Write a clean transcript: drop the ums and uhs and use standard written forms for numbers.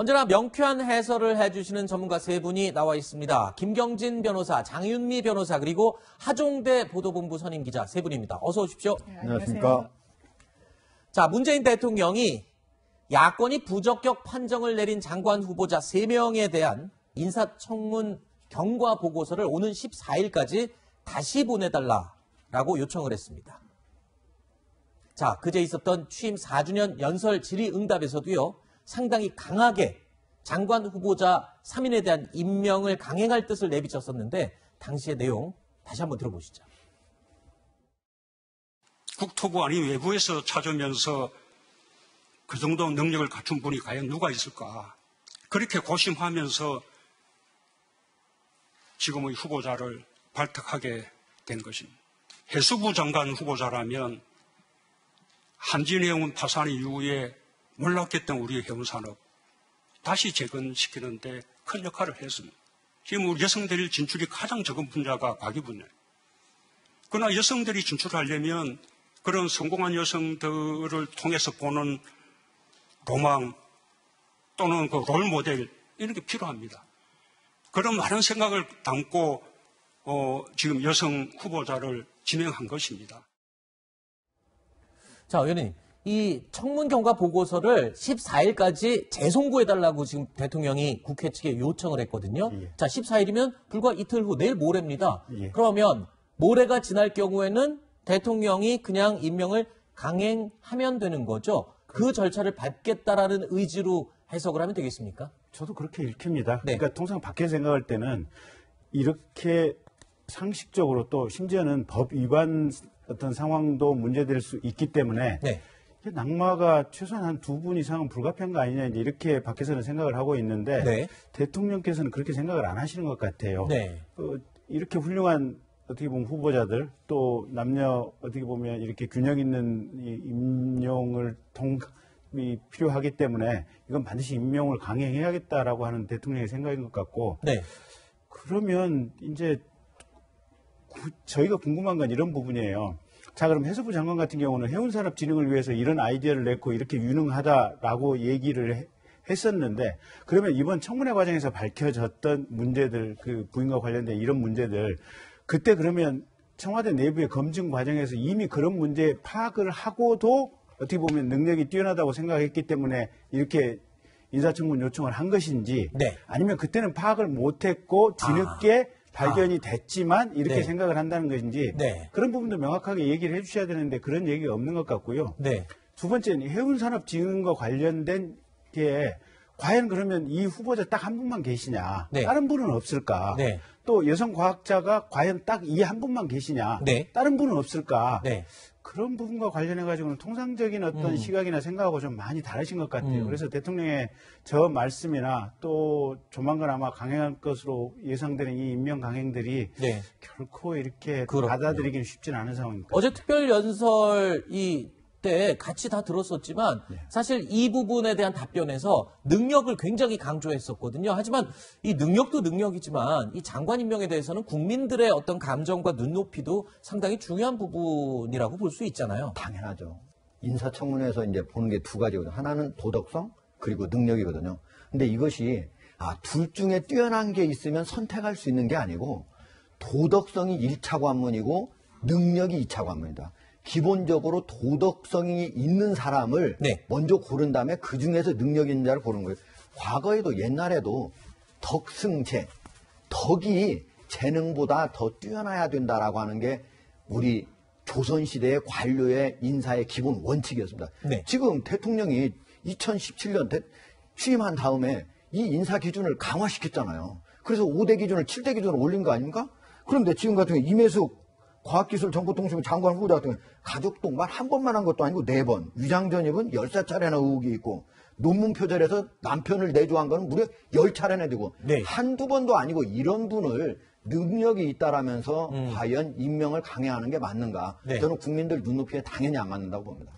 언제나 명쾌한 해설을 해주시는 전문가 세 분이 나와 있습니다. 김경진 변호사, 장윤미 변호사, 그리고 하종대 보도본부 선임 기자 세 분입니다. 어서 오십시오. 안녕하십니까. 자, 문재인 대통령이 야권이 부적격 판정을 내린 장관 후보자 3명에 대한 인사청문 경과 보고서를 오는 14일까지 다시 보내달라라고 요청을 했습니다. 자, 그제 있었던 취임 4주년 연설 질의응답에서도요, 상당히 강하게 장관 후보자 3인에 대한 임명을 강행할 뜻을 내비쳤었는데, 당시의 내용 다시 한번 들어보시죠. 국토부안이 외부에서 찾으면서 그 정도 능력을 갖춘 분이 과연 누가 있을까? 그렇게 고심하면서 지금의 후보자를 발탁하게 된 것입니다. 해수부 장관 후보자라면 한진해운 파산 이후에 몰락했던 우리 해운산업 다시 재건시키는 데 큰 역할을 했습니다. 지금 우리 여성들이 진출이 가장 적은 분야가 과기 분야예요. 그러나 여성들이 진출하려면 그런 성공한 여성들을 통해서 보는 로망 또는 그 롤모델 이런 게 필요합니다. 그런 많은 생각을 담고 지금 여성 후보자를 지명한 것입니다. 자, 의원님, 이 청문 경과 보고서를 14일까지 재송구해달라고 지금 대통령이 국회 측에 요청을 했거든요. 예. 자, 14일이면 불과 이틀 후, 내일 모레입니다. 예. 그러면 모레가 지날 경우에는 대통령이 그냥 임명을 강행하면 되는 거죠. 그 절차를 밟겠다라는 의지로 해석을 하면 되겠습니까? 저도 그렇게 읽힙니다. 네. 그러니까 통상 밖에 생각할 때는 이렇게 상식적으로 또 심지어는 법 위반 어떤 상황도 문제될 수 있기 때문에 네. 낙마가 최소한 한 2분 이상은 불가피한 거 아니냐 이렇게 밖에서는 생각을 하고 있는데 네. 대통령께서는 그렇게 생각을 안 하시는 것 같아요. 네. 이렇게 훌륭한 어떻게 보면 후보자들 또 남녀 어떻게 보면 이렇게 균형 있는 이 임용을 통합이 필요하기 때문에 이건 반드시 임명을 강행해야겠다라고 하는 대통령의 생각인 것 같고 네. 그러면 이제 저희가 궁금한 건 이런 부분이에요. 자, 그럼 해수부 장관 같은 경우는 해운산업 진흥을 위해서 이런 아이디어를 냈고 이렇게 유능하다라고 얘기를 했었는데 그러면 이번 청문회 과정에서 밝혀졌던 문제들 그 부인과 관련된 이런 문제들 그때 그러면 청와대 내부의 검증 과정에서 이미 그런 문제 파악을 하고도 어떻게 보면 능력이 뛰어나다고 생각했기 때문에 이렇게 인사청문 요청을 한 것인지 네. 아니면 그때는 파악을 못했고 뒤늦게 발견이 됐지만 이렇게 네. 생각을 한다는 것인지 네. 그런 부분도 명확하게 얘기를 해주셔야 되는데 그런 얘기가 없는 것 같고요. 네. 두 번째는 해운산업 진흥과 관련된 게 과연 그러면 이 후보자 딱 한 분만 계시냐 네. 다른 분은 없을까 네. 또 여성 과학자가 과연 딱 이 한 분만 계시냐 네. 다른 분은 없을까 네. 그런 부분과 관련해가지고는 통상적인 어떤 시각이나 생각하고 좀 많이 다르신 것 같아요. 그래서 대통령의 저 말씀이나 또 조만간 아마 강행할 것으로 예상되는 이 임명 강행들이 네. 결코 이렇게 받아들이기는 쉽진 않은 상황입니다. 어제 특별연설 이때 같이 다 들었었지만 네. 사실 이 부분에 대한 답변에서 능력을 굉장히 강조했었거든요. 하지만 이 능력도 능력이지만 이 장관 임명에 대해서는 국민들의 어떤 감정과 눈높이도 상당히 중요한 부분이라고 볼 수 있잖아요. 당연하죠. 인사청문회에서 이제 보는 게 두 가지거든요. 하나는 도덕성 그리고 능력이거든요. 근데 이것이 둘 중에 뛰어난 게 있으면 선택할 수 있는 게 아니고 도덕성이 1차 관문이고 능력이 2차 관문이다. 기본적으로 도덕성이 있는 사람을 네. 먼저 고른 다음에 그중에서 능력 있는 자를 고르는 거예요. 과거에도 옛날에도 덕승재, 덕이 재능보다 더 뛰어나야 된다라고 하는 게 우리 조선시대의 관료의 인사의 기본 원칙이었습니다. 네. 지금 대통령이 2017년 취임한 다음에 이 인사 기준을 강화시켰잖아요. 그래서 5대 기준을 7대 기준으로 올린 거 아닙니까? 그런데 지금 같은 경우 임혜숙 과학기술정보통신부 장관 후보자 같은 경우는 가족 동반 한 번만 한 것도 아니고 4번, 위장전입은 14차례나 의혹이 있고 논문 표절에서 남편을 내조한 거는 무려 10차례나 되고 네. 한두 번도 아니고 이런 분을 능력이 있다라면서 과연 임명을 강행하는 게 맞는가. 네. 저는 국민들 눈높이에 당연히 안 맞는다고 봅니다.